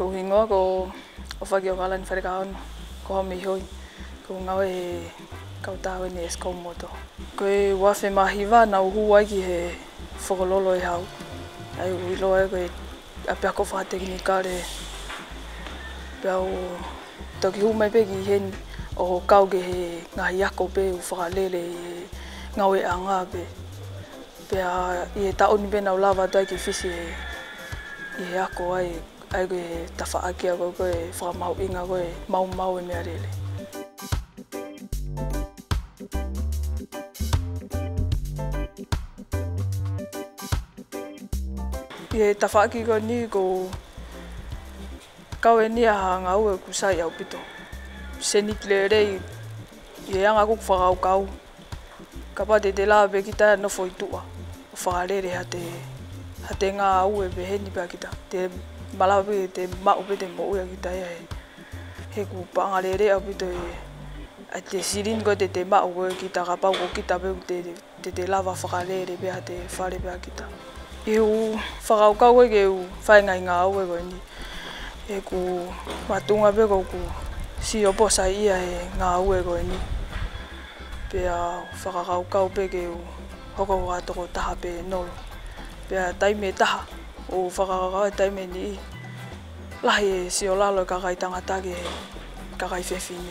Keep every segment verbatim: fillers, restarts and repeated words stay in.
Kuhingoa ko ofagio kala inferigaon ko hamihoi ko ngawe kautawe ni eskomoto. Ko wafe mahiva na uhuwa ki he fogololo ehau. Ai uiloe ko apia ko fa técnica de pau tokiu mai pegi hen o kauge he ngahia ko pe ufagalele ngawe anga be. Pia ye ta onbe na lava ta ki fisi ye ako ai algo tafa aquí algo que fue mau inga algo mau mau en mi arele. Y tafa aquí con ni go caben ni a ngau kusa ya upito. Se ni clere y ya ngaku fagau kau. Capaz de de la bequita no fue tua. Fagalere hate hate ngau behen ni bequita. Malawi te maupe te mau ya kita ya he kupang alere api te ate sirin ko te te mau kita kapau ko kita be te te te lava fakalere be ate fare be kita eu fakau ka ko ke u fai ngai ngau ko ni he ku matunga be ko ku si oposa ia he ngau ko ni be a fakau ka be ke u hoko wa to ta be no be tai me ta o faraga taimeni la he si ola lo ka kai tanga tage ka kai fefine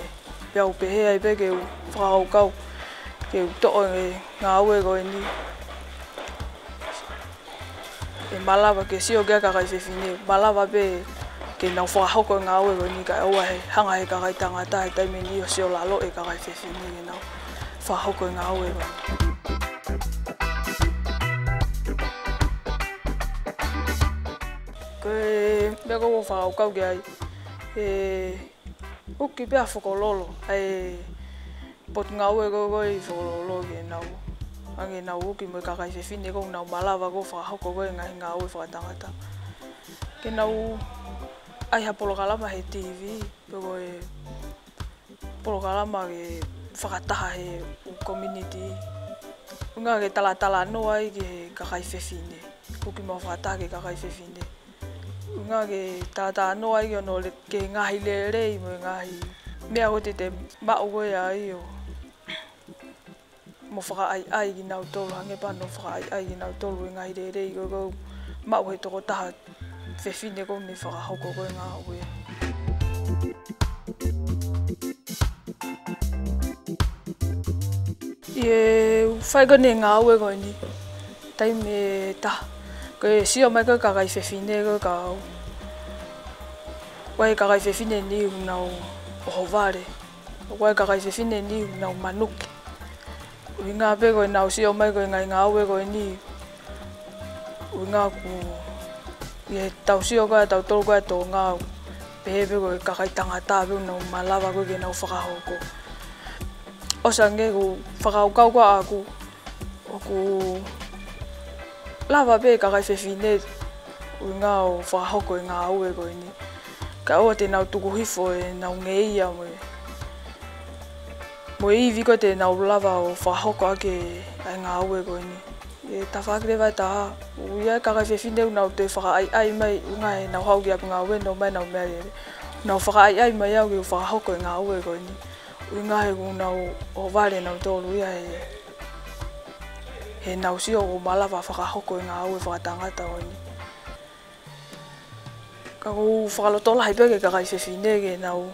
pe o pe he ai pe ke frau kau ke to ngawe go ni e malava ke si o ga ka kai fefine malava pe ke na fo ha ko ngawe go ni ka o he hanga he ka kai tanga tage taimeni o si ola lo e ka kai fefine na fa ha ko ngawe go. Pega o farol que aí o que pega fogo lolo aí potngau é o que fogo lolo que não aí não o que me cagai se fine com não malava com farol que aí não o farol tanga tanga que não aí a pologala mais T V pego pologala mais farol tá aí o community o que tá lá tá lá não aí que cagai se fine o que me farol tá que cagai se fine nga ke tata no ai yo no le ke nga hi le re mo nga hi me a hote te ba o ya yo mo fra ai ai na to hange pa no fra ai ai na to lu nga hi le re go go ma o to ko ta fe fine ko ni fra ho ko nga o ya ye fa go ni nga o go ni tai me ta que si yo me que cagai fefine que cao, guay cagai fefine ni una ovare, guay cagai fefine ni una manuk, uinga pego na si yo me que ngai ngawe que ni, uinga ku, ye tau si yo que tau tol que tau ngau, pego que cagai tangata pego na malava que na ufakau ko, o sangue ku fakau kau ku aku, aku lava be ka fe fine unga o fa hoko nga o go ni ka o te na tukuhi fo na nge ia mo mo i vi ko te na lava o fa hoko ake nga o go ni e ta fa gre va ta u ia ka fe fine una o te fa ai ai mai unga na hau ya nga o no mai na mai na fa ai ai mai o fa hoko nga o go ni unga una o vale na to lu ia e he nausio o malava fa hoko nga o fa tanga ta oni ka o fa lo tola ibe ke ka ifine ke na o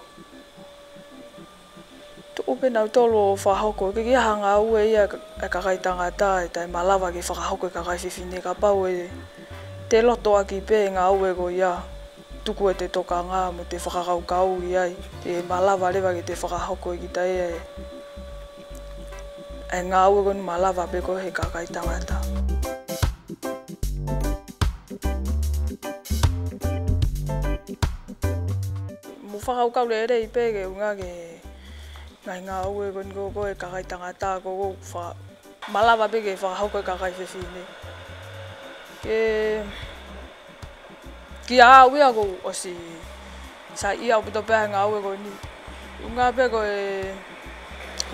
to open out lo fa hoko ke ya hanga o ya ka ka tanga ta ta malava ke fa hoko ka ka ifine ka pa o te lo to aki pe nga o go ya tuku te to ka nga mo te fa ka ka o ya e malava le ba ke te fa hoko ki ta e nga o gon malava pe ko he ka kai tanga ta mo fa ka le re pe ke nga ke nga o gon go ko he ka kai tanga ta ko fa malava pe ke fa ko ka kai se fine ke ki a wi a go o si sa i a buto pe nga o gon ni nga pe ko e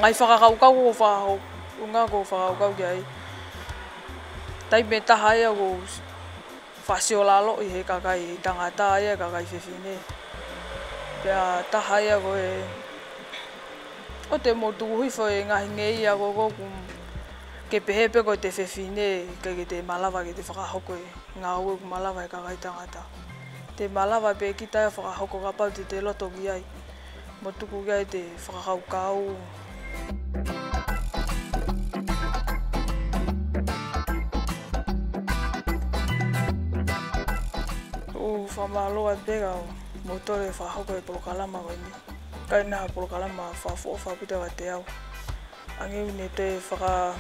ngai whakakau kau whakakau unga ko whakakau kau ki ai. Tai me taha ea ko pasio lalo ihi kakai tangata ya kakai fifine ya tahaya goe o te motuhi fue ngahinge ya gogo kum que pepe go te fifine que te malava que te frajo goe ngawe malava kakai tangata te malava pe kita frajo go kapal te lo togiai motuku gai te frajo kau. Famalo a pega motor de fajo que por calama vení caina por calama fafo fapita bateao angi nete faga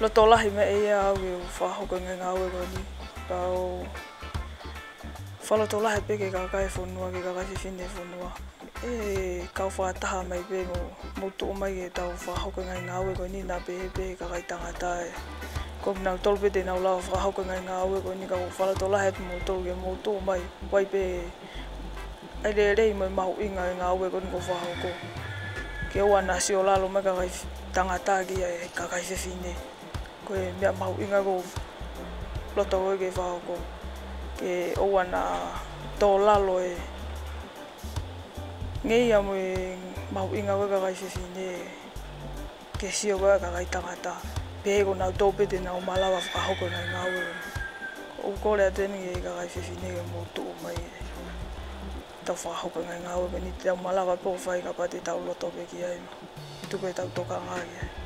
lo tola hime ella we fajo que ngawe vení pao falo tola he pega ka ka fonua que ka fin de fonua e ka fa ta mai be mo tu mai ta fajo que ngawe vení na be be ka ka tangata como no tolpe de no lava fajo que ngawe que ni ka fala tola het moto que moto mai vai pe ele ele mai mau inga ngawe que ni ko fajo ko que wa nació la lo me ka tangata que ka ka se fine que me mau inga go lo to que fajo ko que o wa na tola lo e ngi ya me mau inga ka ka se fine que si o ka ka tangata pego na tope de na malava fajo con el ngawe o cole atene que ga fifine que moto mai ta fajo con el ngawe ni te malava po fai capate ta lo tope que hay tu que ta toca ngawe.